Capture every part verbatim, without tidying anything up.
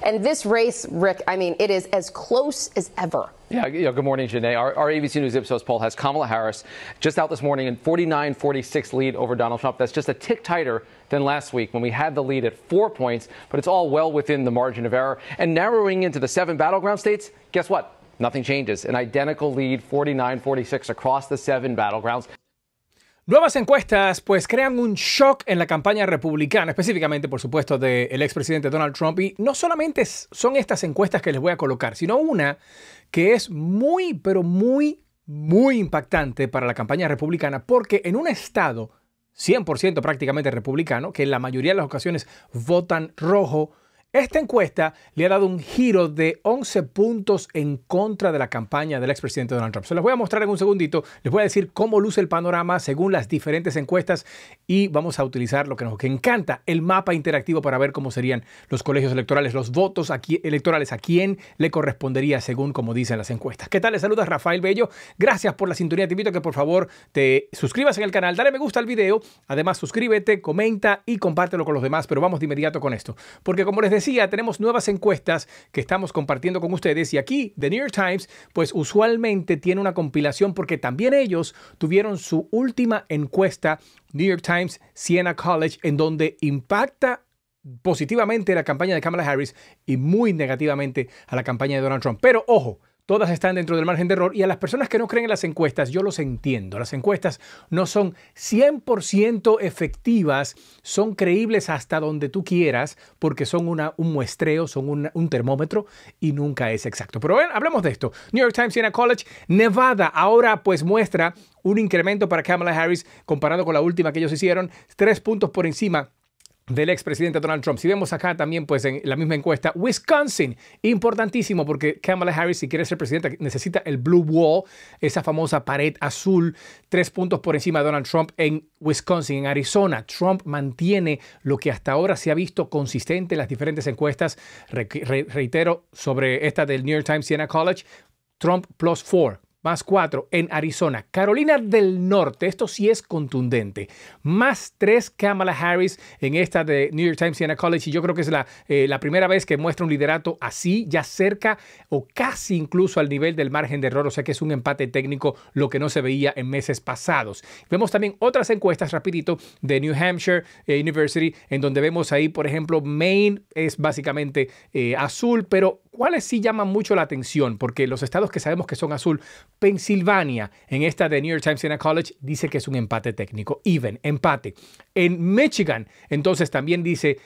And this race, Rick, I mean, it is as close as ever. Yeah, you know, good morning, Janae. Our, our A B C News Ipsos poll has Kamala Harris just out this morning in forty-nine forty-six lead over Donald Trump. That's just a tick tighter than last week when we had the lead at four points, but it's all well within the margin of error. And narrowing into the seven battleground states, guess what? Nothing changes. An identical lead, forty-nine forty-six across the seven battlegrounds. Nuevas encuestas pues crean un shock en la campaña republicana, específicamente por supuesto del expresidente Donald Trump, y no solamente son estas encuestas que les voy a colocar, sino una que es muy, pero muy, muy impactante para la campaña republicana, porque en un estado cien por ciento prácticamente republicano, que en la mayoría de las ocasiones votan rojo, esta encuesta le ha dado un giro de once puntos en contra de la campaña del expresidente Donald Trump. Se los voy a mostrar en un segundito. Les voy a decir cómo luce el panorama según las diferentes encuestas y vamos a utilizar lo que nos encanta, el mapa interactivo, para ver cómo serían los colegios electorales, los votos aquí, electorales, a quién le correspondería según como dicen las encuestas. ¿Qué tal? Les saluda Rafael Bello. Gracias por la sintonía. Te invito a que por favor te suscribas en el canal, dale me gusta al video. Además, suscríbete, comenta y compártelo con los demás. Pero vamos de inmediato con esto, porque como les decía, Decía, tenemos nuevas encuestas que estamos compartiendo con ustedes y aquí The New York Times pues usualmente tiene una compilación porque también ellos tuvieron su última encuesta, New York Times, Siena College, en donde impacta positivamente la campaña de Kamala Harris y muy negativamente a la campaña de Donald Trump. Pero ojo, todas están dentro del margen de error y a las personas que no creen en las encuestas, yo los entiendo. Las encuestas no son cien por ciento efectivas, son creíbles hasta donde tú quieras porque son una, un muestreo, son una, un termómetro y nunca es exacto. Pero bueno, hablemos de esto. New York Times, Siena College, Nevada, ahora pues muestra un incremento para Kamala Harris comparado con la última que ellos hicieron, tres puntos por encima del expresidente Donald Trump. Si vemos acá también, pues en la misma encuesta, Wisconsin, importantísimo porque Kamala Harris, si quiere ser presidenta, necesita el Blue Wall, esa famosa pared azul, tres puntos por encima de Donald Trump en Wisconsin. En Arizona, Trump mantiene lo que hasta ahora se ha visto consistente en las diferentes encuestas. Re- re- reitero sobre esta del New York Times, Siena College, Trump plus four. Más cuatro en Arizona. Carolina del Norte, esto sí es contundente. Más tres Kamala Harris en esta de New York Times, Siena College. Y yo creo que es la, eh, la primera vez que muestra un liderato así, ya cerca o casi incluso al nivel del margen de error. O sea que es un empate técnico, lo que no se veía en meses pasados. Vemos también otras encuestas, rapidito, de New Hampshire University, en donde vemos ahí, por ejemplo, Maine es básicamente eh, azul, pero ¿cuáles sí llaman mucho la atención? Porque los estados que sabemos que son azul, Pensilvania, en esta de New York Times, Siena College, dice que es un empate técnico. Even, empate. En Michigan, entonces también dice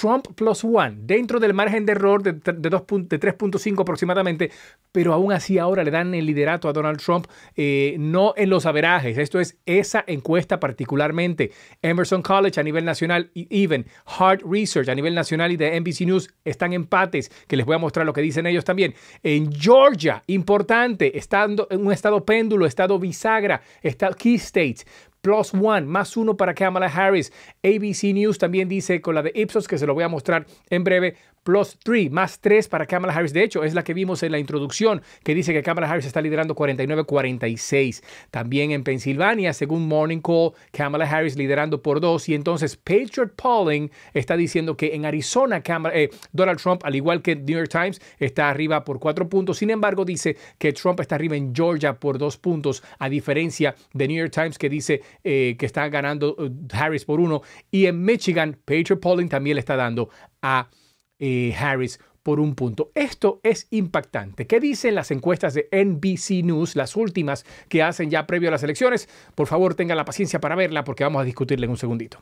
Trump plus one, dentro del margen de error de, de, de tres punto cinco aproximadamente, pero aún así ahora le dan el liderato a Donald Trump, eh, no en los averajes, esto es esa encuesta particularmente. Emerson College a nivel nacional, even, Hart Research a nivel nacional y de N B C News están empates, que les voy a mostrar lo que dicen ellos también. En Georgia, importante, estando en un estado péndulo, estado bisagra, estado Key States, plus one, más uno para Kamala Harris. A B C News también dice con la de Ipsos, que se lo voy a mostrar en breve, plus three, más tres para Kamala Harris. De hecho, es la que vimos en la introducción, que dice que Kamala Harris está liderando cuarenta y nueve a cuarenta y seis. También en Pensilvania, según Morning Call, Kamala Harris liderando por dos. Y entonces Patriot Polling está diciendo que en Arizona, Kamala, eh, Donald Trump, al igual que New York Times, está arriba por cuatro puntos. Sin embargo, dice que Trump está arriba en Georgia por dos puntos, a diferencia de New York Times, que dice Eh, que está ganando Harris por uno, y en Michigan, Patriot Polling también le está dando a eh, Harris por un punto. Esto es impactante. ¿Qué dicen las encuestas de N B C News, las últimas que hacen ya previo a las elecciones? Por favor, tengan la paciencia para verla porque vamos a discutirla en un segundito.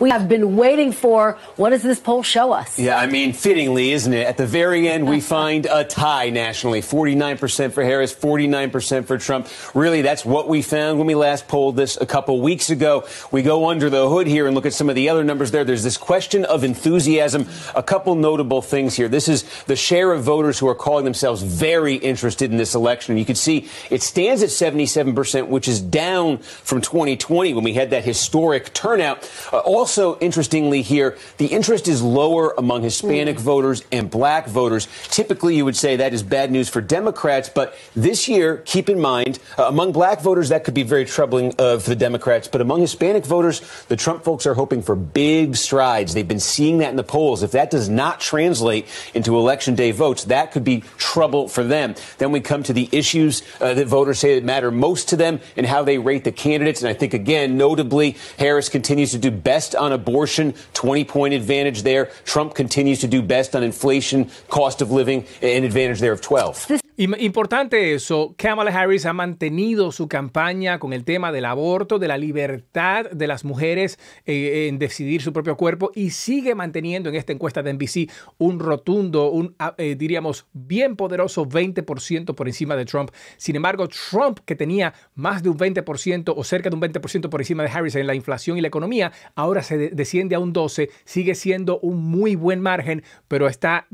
We have been waiting for, what does this poll show us? Yeah, I mean, fittingly, isn't it? At the very end, we find a tie nationally, forty-nine percent for Harris, forty-nine percent for Trump. Really, that's what we found when we last polled this a couple weeks ago. We go under the hood here and look at some of the other numbers there. There's this question of enthusiasm. A couple notable things here. This is the share of voters who are calling themselves very interested in this election. You can see it stands at seventy-seven percent, which is down from twenty twenty when we had that historic turnout. Uh, also, interestingly here, the interest is lower among Hispanic mm. voters and black voters. Typically, you would say that is bad news for Democrats. But this year, keep in mind, uh, among black voters, that could be very troubling uh, for the Democrats. But among Hispanic voters, the Trump folks are hoping for big strides. They've been seeing that in the polls. If that does not translate into Election Day votes, that could be trouble for them. Then we come to the issues uh, that voters say that matter most to them and how they rate the candidates. And I think, again, notably, Harris continues to do best on abortion, twenty point advantage there. Trump continues to do best on inflation, cost of living, an advantage there of twelve. Importante eso. Kamala Harris ha mantenido su campaña con el tema del aborto, de la libertad de las mujeres eh, en decidir su propio cuerpo, y sigue manteniendo en esta encuesta de N B C un rotundo, un eh, diríamos bien poderoso veinte por ciento por encima de Trump. Sin embargo, Trump, que tenía más de un veinte por ciento o cerca de un veinte por ciento por encima de Harris en la inflación y la economía, ahora se de desciende a un doce por ciento. Sigue siendo un muy buen margen, pero está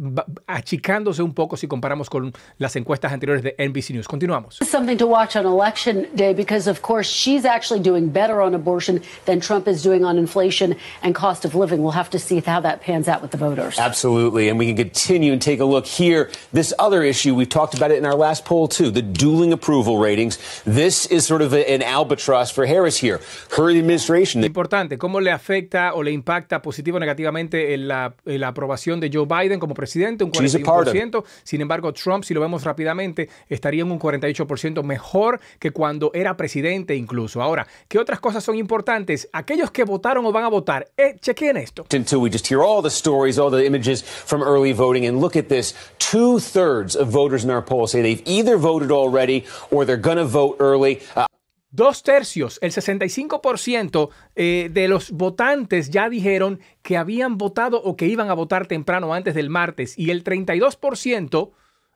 achicándose un poco si comparamos con las encuestas anteriores de N B C News. Continuamos. Something to watch on Election Day, because of course she's actually doing better on abortion than Trump is doing on inflation and cost of living. We'll have to see how that pans out with the voters. Absolutely, and we can continue and take a look here. This other issue, we've talked about it in our last poll too, the dueling approval ratings. This is sort of a, an albatross for Harris here. Her administration. Importante, ¿cómo le afecta o le impacta positivo o negativamente en la, en la aprobación de Joe Biden como presidente? Un cuarenta y uno por ciento. Sin embargo, Trump, si lo vemos rápidamente, estaría en un cuarenta y ocho por ciento, mejor que cuando era presidente incluso. Ahora, ¿qué otras cosas son importantes? Aquellos que votaron o van a votar, eh, chequen esto. Until we just hear all the stories, all the images from early voting, and look at this. two thirds of voters in our poll say they've either voted already or they're going to vote early. Uh Dos tercios, el sesenta y cinco por ciento eh, de los votantes ya dijeron que habían votado o que iban a votar temprano antes del martes, y el treinta y dos por ciento...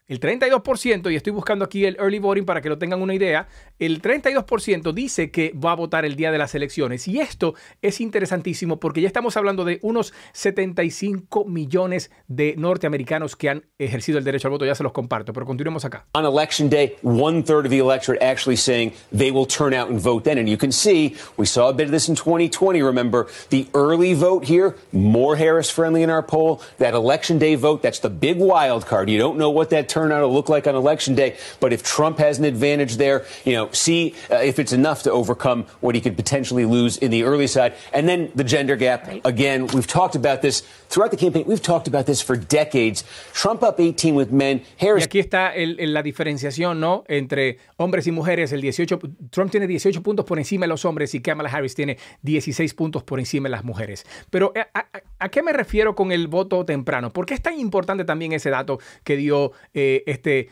El treinta y dos por ciento, y estoy buscando aquí el early voting para que lo tengan una idea, el treinta y dos por ciento dice que va a votar el día de las elecciones. Y esto es interesantísimo porque ya estamos hablando de unos setenta y cinco millones de norteamericanos que han ejercido el derecho al voto. Ya se los comparto, pero continuemos acá. On election day, one third of the electorate actually saying they will turn out and vote then. And you can see, we saw a bit of this in twenty twenty, remember, the early vote here, more Harris-friendly in our poll. That election day vote, that's the big wild card. You don't know what that turnout will look like on election day, but if Trump has an advantage there, you know, see uh, if it's enough to overcome what he could potentially lose in the early side. And then the gender gap, right. Again, we've talked about this throughout the campaign, we've talked about this for decades. Trump up eighteen with men, Harris... Y aquí está el, el, la diferenciación, ¿no?, entre hombres y mujeres. El dieciocho, Trump tiene dieciocho puntos por encima de los hombres y Kamala Harris tiene dieciséis puntos por encima de las mujeres. Pero ¿a, a, a qué me refiero con el voto temprano? ¿Por qué es tan importante también ese dato que dio eh, este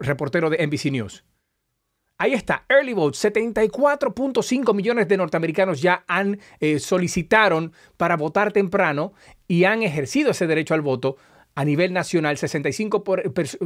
reportero de N B C News? Ahí está, early vote, setenta y cuatro punto cinco millones de norteamericanos ya han eh, solicitaron para votar temprano y han ejercido ese derecho al voto. A nivel nacional, sesenta y cinco, por,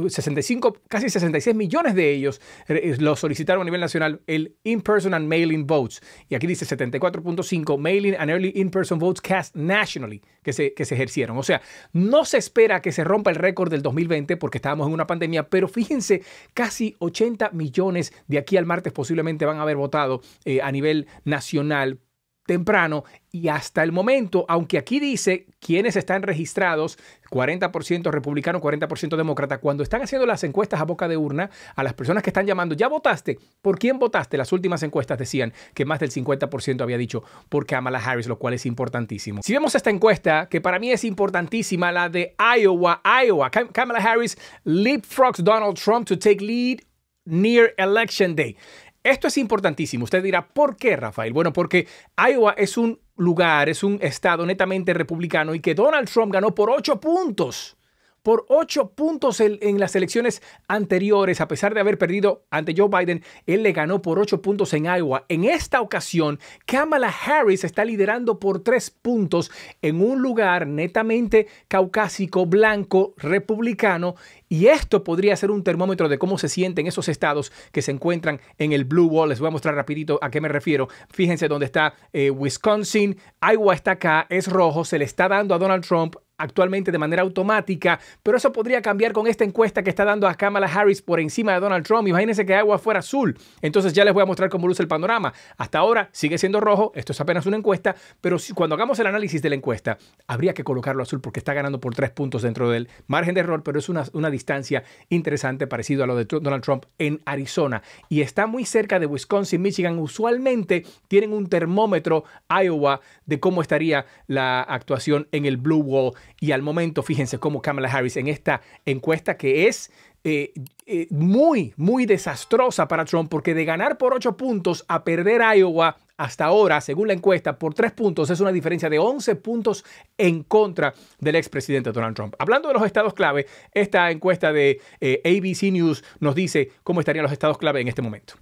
sesenta y cinco, casi sesenta y seis millones de ellos lo solicitaron a nivel nacional, el in-person and mail-in votes. Y aquí dice setenta y cuatro punto cinco, mail-in and early in-person votes cast nationally, que se, que se ejercieron. O sea, no se espera que se rompa el récord del dos mil veinte porque estábamos en una pandemia, pero fíjense, casi ochenta millones de aquí al martes posiblemente van a haber votado eh, a nivel nacional temprano. Y hasta el momento, aunque aquí dice quienes están registrados, cuarenta por ciento republicano, cuarenta por ciento demócrata, cuando están haciendo las encuestas a boca de urna, a las personas que están llamando, ¿ya votaste? ¿Por quién votaste? Las últimas encuestas decían que más del cincuenta por ciento había dicho por Kamala Harris, lo cual es importantísimo. Si vemos esta encuesta, que para mí es importantísima, la de Iowa, Iowa, Kamala Harris leapfrogs Donald Trump to take lead near Election Day. Esto es importantísimo. Usted dirá, ¿por qué, Rafael? Bueno, porque Iowa es un lugar, es un estado netamente republicano y que Donald Trump ganó por ocho puntos. Por ocho puntos en, en las elecciones anteriores, a pesar de haber perdido ante Joe Biden, él le ganó por ocho puntos en Iowa. En esta ocasión, Kamala Harris está liderando por tres puntos en un lugar netamente caucásico, blanco, republicano, y esto podría ser un termómetro de cómo se sienten esos estados que se encuentran en el Blue Wall. Les voy a mostrar rapidito a qué me refiero. Fíjense dónde está eh, Wisconsin, Iowa está acá, es rojo, se le está dando a Donald Trump. actualmente de manera automática, pero eso podría cambiar con esta encuesta que está dando a Kamala Harris por encima de Donald Trump. Imagínense que agua fuera azul. Entonces ya les voy a mostrar cómo luce el panorama. Hasta ahora sigue siendo rojo, esto es apenas una encuesta, pero cuando hagamos el análisis de la encuesta habría que colocarlo azul porque está ganando por tres puntos dentro del margen de error, pero es una, una distancia interesante parecido a lo de Donald Trump en Arizona. Y está muy cerca de Wisconsin, Michigan. Usualmente tienen un termómetro, Iowa, de cómo estaría la actuación en el Blue Wall. Y al momento, fíjense cómo Kamala Harris en esta encuesta, que es eh, eh, muy, muy desastrosa para Trump, porque de ganar por ocho puntos a perder Iowa hasta ahora, según la encuesta, por tres puntos, es una diferencia de once puntos en contra del expresidente Donald Trump. Hablando de los estados clave, esta encuesta de eh, A B C News nos dice cómo estarían los estados clave en este momento.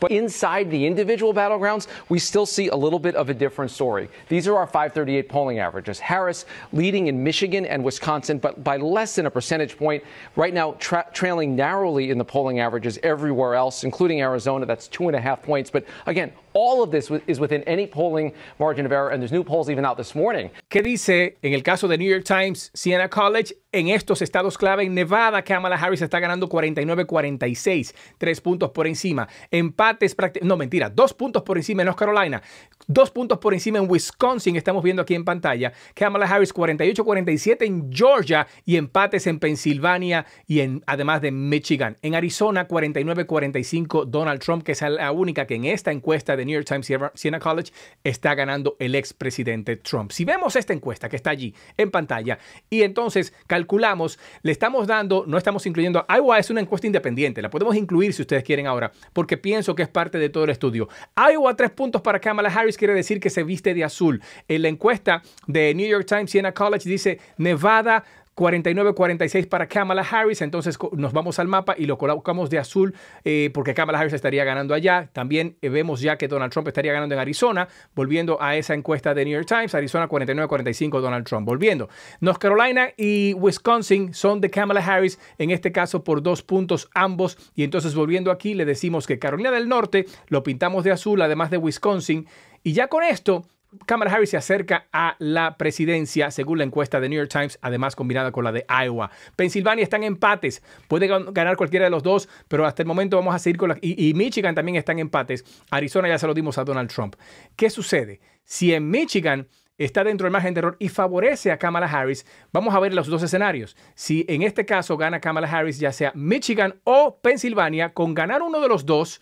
But inside the individual battlegrounds, we still see a little bit of a different story. These are our five thirty-eight polling averages. Harris leading in Michigan and Wisconsin, but by less than a percentage point. Right now, tra trailing narrowly in the polling averages everywhere else, including Arizona. That's two and a half points. But again, all of this is within any polling margin of error, and there's new polls even out this morning. ¿Qué dice en el caso de New York Times, Siena College? En estos estados clave, en Nevada, Kamala Harris está ganando cuarenta y nueve a cuarenta y seis, tres puntos por encima. Empates, no mentira, dos puntos por encima en North Carolina, dos puntos por encima en Wisconsin, estamos viendo aquí en pantalla. Kamala Harris cuarenta y ocho a cuarenta y siete en Georgia y empates en Pensilvania y en, además de Michigan. En Arizona, cuarenta y nueve a cuarenta y cinco Donald Trump, que es la única que en esta encuesta de New York Times, Siena College, está ganando el expresidente Trump. Si vemos esta encuesta que está allí en pantalla y entonces calculamos, le estamos dando, no estamos incluyendo, Iowa es una encuesta independiente, la podemos incluir si ustedes quieren ahora, porque pienso que es parte de todo el estudio. Iowa, tres puntos para Kamala Harris, quiere decir que se viste de azul. En la encuesta de New York Times, Siena College dice Nevada, cuarenta y nueve a cuarenta y seis para Kamala Harris. Entonces nos vamos al mapa y lo colocamos de azul eh, porque Kamala Harris estaría ganando allá. También eh, vemos ya que Donald Trump estaría ganando en Arizona. Volviendo a esa encuesta de New York Times, Arizona cuarenta y nueve a cuarenta y cinco Donald Trump. Volviendo. North Carolina y Wisconsin son de Kamala Harris, en este caso por dos puntos ambos. Y entonces volviendo aquí le decimos que Carolina del Norte lo pintamos de azul, además de Wisconsin. Y ya con esto, Kamala Harris se acerca a la presidencia según la encuesta de New York Times, además combinada con la de Iowa. Pensilvania están en empates, puede ganar cualquiera de los dos, pero hasta el momento vamos a seguir con la... Y, y Michigan también están en empates. Arizona ya se lo dimos a Donald Trump. ¿Qué sucede? Si en Michigan está dentro del margen de error y favorece a Kamala Harris, vamos a ver los dos escenarios. Si en este caso gana Kamala Harris, ya sea Michigan o Pensilvania, con ganar uno de los dos,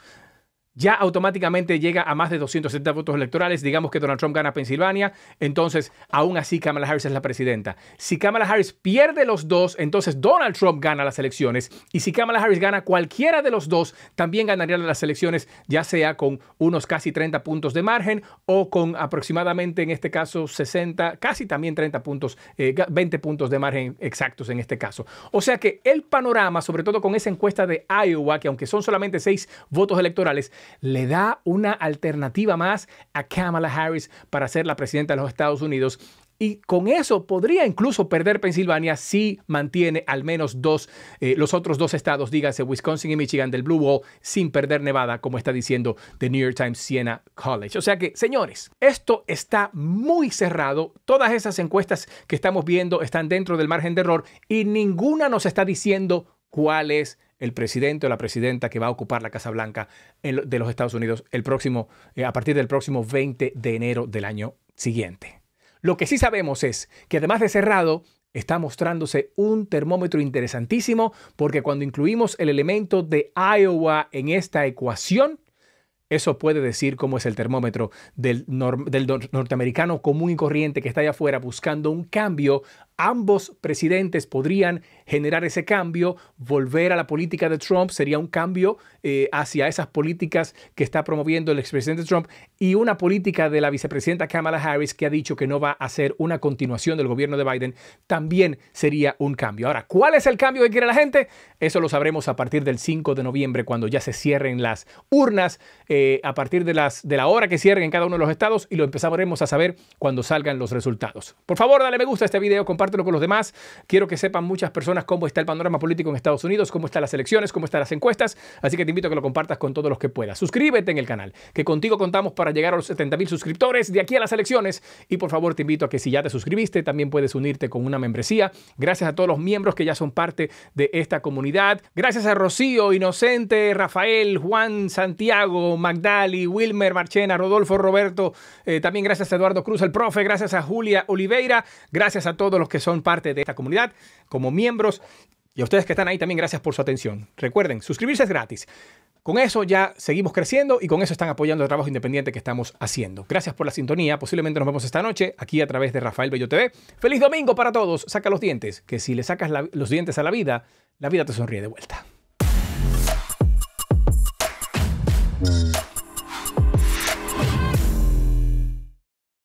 ya automáticamente llega a más de doscientos setenta votos electorales. Digamos que Donald Trump gana Pensilvania, entonces aún así Kamala Harris es la presidenta. Si Kamala Harris pierde los dos, entonces Donald Trump gana las elecciones. Y si Kamala Harris gana cualquiera de los dos, también ganaría las elecciones, ya sea con unos casi treinta puntos de margen o con aproximadamente, en este caso, sesenta, casi también treinta puntos, eh, veinte puntos de margen exactos en este caso. O sea que el panorama, sobre todo con esa encuesta de Iowa, que aunque son solamente seis votos electorales, le da una alternativa más a Kamala Harris para ser la presidenta de los Estados Unidos. Y con eso podría incluso perder Pensilvania si mantiene al menos dos, eh, los otros dos estados, dígase Wisconsin y Michigan, del Blue Wall, sin perder Nevada, como está diciendo The New York Times Siena College. O sea que, señores, esto está muy cerrado. Todas esas encuestas que estamos viendo están dentro del margen de error y ninguna nos está diciendo cuál es el presidente o la presidenta que va a ocupar la Casa Blanca de los Estados Unidos el próximo, eh, a partir del próximo veinte de enero del año siguiente. Lo que sí sabemos es que además de cerrado, está mostrándose un termómetro interesantísimo, porque cuando incluimos el elemento de Iowa en esta ecuación, eso puede decir cómo es el termómetro del, nor del norteamericano común y corriente que está allá afuera buscando un cambio. Ambos presidentes podrían generar ese cambio, volver a la política de Trump, sería un cambio eh, hacia esas políticas que está promoviendo el expresidente Trump, y una política de la vicepresidenta Kamala Harris, que ha dicho que no va a ser una continuación del gobierno de Biden, también sería un cambio. Ahora, ¿cuál es el cambio que quiere la gente? Eso lo sabremos a partir del cinco de noviembre, cuando ya se cierren las urnas, eh, a partir de, las, de la hora que cierren en cada uno de los estados, y lo empezaremos a saber cuando salgan los resultados. Por favor, dale me gusta a este video, comparte compártelo con los demás. Quiero que sepan muchas personas cómo está el panorama político en Estados Unidos, cómo están las elecciones, cómo están las encuestas. Así que te invito a que lo compartas con todos los que puedas. Suscríbete en el canal, que contigo contamos para llegar a los setenta mil suscriptores de aquí a las elecciones. Y por favor te invito a que si ya te suscribiste, también puedes unirte con una membresía. Gracias a todos los miembros que ya son parte de esta comunidad. Gracias a Rocío, Inocente, Rafael, Juan, Santiago, Magdali, Wilmer, Marchena, Rodolfo, Roberto. Eh, también gracias a Eduardo Cruz, el profe. Gracias a Julia Oliveira. Gracias a todos los que son parte de esta comunidad como miembros. Y a ustedes que están ahí también, gracias por su atención. Recuerden, suscribirse es gratis. Con eso ya seguimos creciendo y con eso están apoyando el trabajo independiente que estamos haciendo. Gracias por la sintonía. Posiblemente nos vemos esta noche aquí a través de Rafael Bello T V. ¡Feliz domingo para todos! Saca los dientes, que si le sacas la, los dientes a la vida, la vida te sonríe de vuelta.